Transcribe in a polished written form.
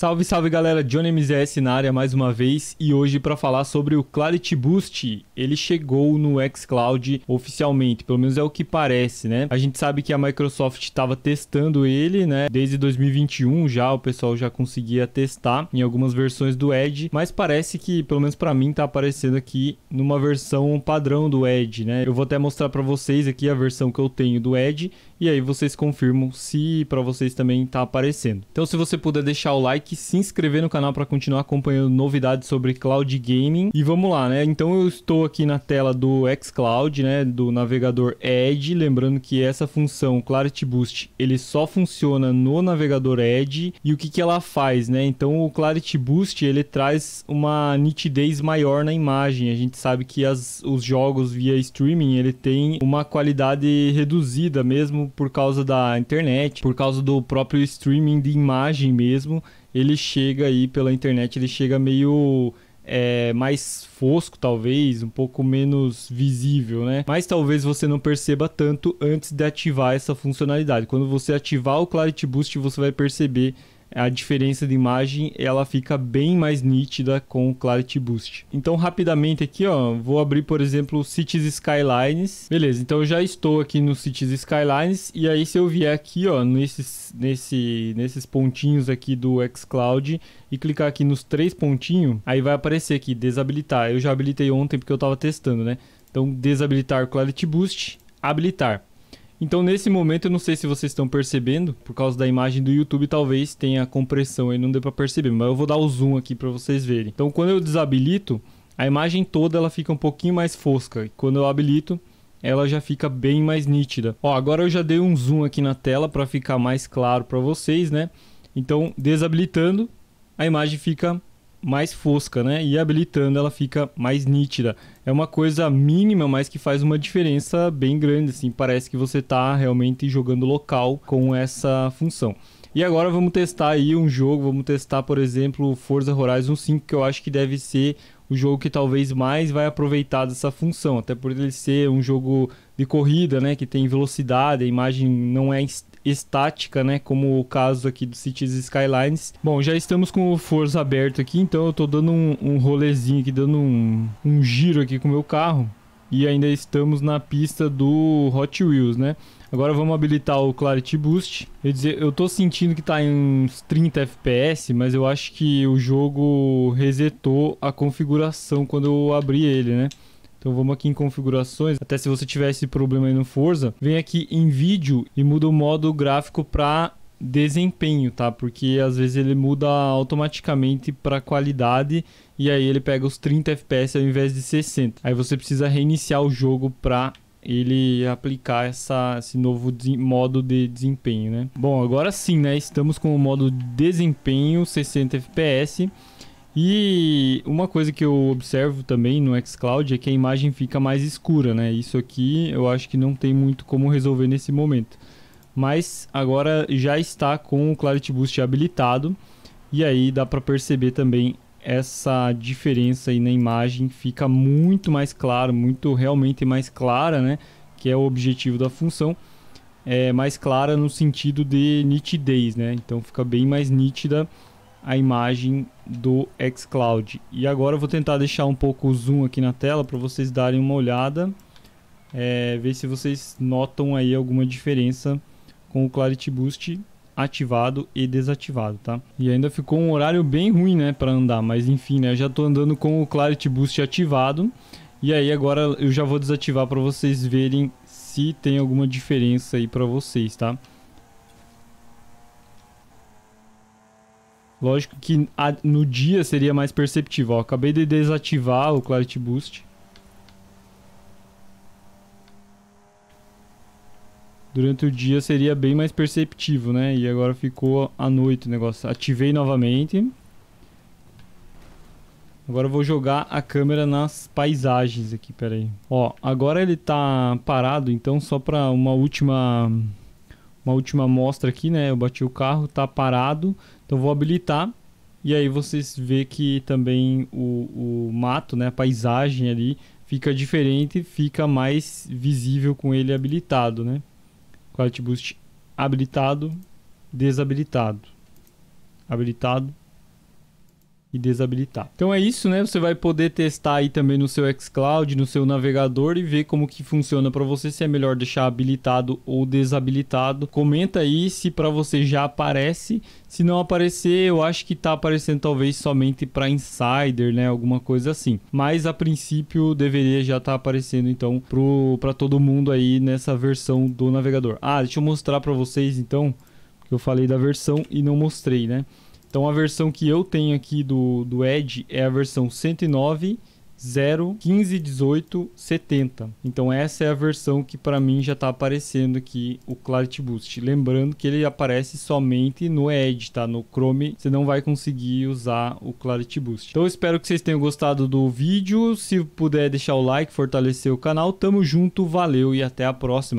Salve, salve galera, Johnny MZS na área mais uma vez e hoje para falar sobre o Clarity Boost. Ele chegou no xCloud oficialmente, pelo menos é o que parece, né? A gente sabe que a Microsoft estava testando ele, né? Desde 2021 já, o pessoal já conseguia testar em algumas versões do Edge, mas parece que, pelo menos para mim, tá aparecendo aqui numa versão padrão do Edge, né? Eu vou até mostrar para vocês aqui a versão que eu tenho do Edge e aí vocês confirmam se para vocês também tá aparecendo. Então se você puder deixar o like, se inscrever no canal para continuar acompanhando novidades sobre Cloud Gaming. E vamos lá, né? Então eu estou aqui na tela do xCloud, né? Do navegador Edge. Lembrando que essa função Clarity Boost, ele só funciona no navegador Edge. E o que que ela faz, né? Então o Clarity Boost, ele traz uma nitidez maior na imagem. A gente sabe que os jogos via streaming, ele tem uma qualidade reduzida mesmo por causa da internet, por causa do próprio streaming de imagem mesmo. Ele chega aí pela internet, ele chega meio mais fosco talvez, um pouco menos visível, né? Mas talvez você não perceba tanto antes de ativar essa funcionalidade. Quando você ativar o Clarity Boost, você vai perceber a diferença de imagem, ela fica bem mais nítida com o Clarity Boost. Então rapidamente aqui, ó, vou abrir por exemplo o Cities Skylines. Beleza, então eu já estou aqui no Cities Skylines e aí se eu vier aqui, ó, nesses pontinhos aqui do xCloud e clicar aqui nos três pontinhos, aí vai aparecer aqui desabilitar. Eu já habilitei ontem porque eu estava testando, né? Então desabilitar Clarity Boost, habilitar. Então nesse momento eu não sei se vocês estão percebendo, por causa da imagem do YouTube talvez tenha compressão aí, não deu para perceber, mas eu vou dar o zoom aqui para vocês verem. Então quando eu desabilito, a imagem toda ela fica um pouquinho mais fosca, e quando eu habilito, ela já fica bem mais nítida. Ó, agora eu já dei um zoom aqui na tela para ficar mais claro para vocês, né? Então desabilitando, a imagem fica mais fosca, né? E habilitando ela fica mais nítida. É uma coisa mínima, mas que faz uma diferença bem grande, assim. Parece que você tá realmente jogando local com essa função. E agora vamos testar aí um jogo, vamos testar, por exemplo, Forza Horizon 5, que eu acho que deve ser o jogo que talvez mais vai aproveitar dessa função, até por ele ser um jogo de corrida, né, que tem velocidade, a imagem não é estática, né, como o caso aqui do Cities Skylines. Bom, já estamos com o Forza aberto aqui, então eu tô dando um rolezinho aqui, dando um giro aqui com o meu carro e ainda estamos na pista do Hot Wheels, né? Agora vamos habilitar o Clarity Boost. Eu tô sentindo que tá em uns 30 FPS, mas eu acho que o jogo resetou a configuração quando eu abri ele, né? Então vamos aqui em configurações, até se você tiver esse problema aí no Forza, vem aqui em vídeo e muda o modo gráfico para desempenho, tá? Porque às vezes ele muda automaticamente para qualidade e aí ele pega os 30 FPS ao invés de 60. Aí você precisa reiniciar o jogo para ele aplicar esse novo modo de desempenho, né? Bom, agora sim, né? Estamos com o modo desempenho 60 FPS. E uma coisa que eu observo também no xCloud é que a imagem fica mais escura, né? Isso aqui eu acho que não tem muito como resolver nesse momento. Mas agora já está com o Clarity Boost habilitado. E aí dá para perceber também essa diferença aí na imagem. Fica muito mais claro, muito realmente mais clara, né? Que é o objetivo da função. É mais clara no sentido de nitidez, né? Então fica bem mais nítida a imagem do xCloud. E agora eu vou tentar deixar um pouco o zoom aqui na tela para vocês darem uma olhada, ver se vocês notam aí alguma diferença com o Clarity Boost ativado e desativado, tá? E ainda ficou um horário bem ruim, né, para andar, mas enfim, né, eu já tô andando com o Clarity Boost ativado e aí agora eu já vou desativar para vocês verem se tem alguma diferença aí para vocês, tá? Lógico que no dia seria mais perceptível. Ó, acabei de desativar o Clarity Boost. Durante o dia seria bem mais perceptível, né? E agora ficou à noite o negócio. Ativei novamente. Agora eu vou jogar a câmera nas paisagens aqui, peraí. Ó, agora ele tá parado, então só para uma última mostra aqui, né? Eu bati o carro, tá parado. Então vou habilitar e aí vocês vê que também o mato, né, a paisagem ali fica diferente, fica mais visível com ele habilitado, né? Clarity Boost habilitado, desabilitado, habilitado, e desabilitar. Então é isso, né? Você vai poder testar aí também no seu xCloud, no seu navegador, e ver como que funciona para você, se é melhor deixar habilitado ou desabilitado. Comenta aí se para você já aparece. Se não aparecer, eu acho que tá aparecendo talvez somente para insider, né? Alguma coisa assim. Mas a princípio deveria já estar aparecendo então para todo mundo aí nessa versão do navegador. Ah, deixa eu mostrar para vocês então, que eu falei da versão e não mostrei, né? Então a versão que eu tenho aqui do Edge é a versão 109.0.15.18.70. Então essa é a versão que para mim já está aparecendo aqui o Clarity Boost. Lembrando que ele aparece somente no Edge, tá? No Chrome você não vai conseguir usar o Clarity Boost. Então eu espero que vocês tenham gostado do vídeo. Se puder deixar o like, fortalecer o canal. Tamo junto, valeu e até a próxima.